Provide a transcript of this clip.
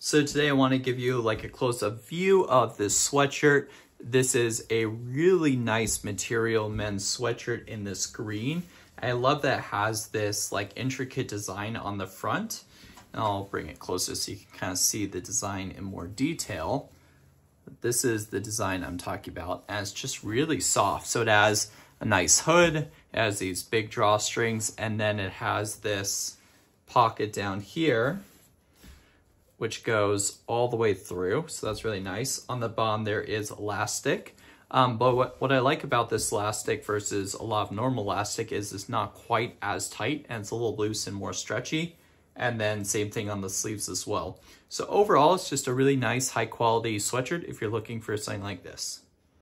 So today I want to give you like a close-up view of this sweatshirt. This is a really nice material men's sweatshirt in this green. I love that it has this like intricate design on the front. And I'll bring it closer so you can kind of see the design in more detail. This is the design I'm talking about, and it's just really soft. So it has a nice hood, it has these big drawstrings, and then it has this pocket down here, which goes all the way through. So that's really nice. On the bottom there is elastic. But what I like about this elastic versus a lot of normal elastic is it's not quite as tight and it's a little loose and more stretchy. And then same thing on the sleeves as well. So overall, it's just a really nice, high quality sweatshirt if you're looking for something like this.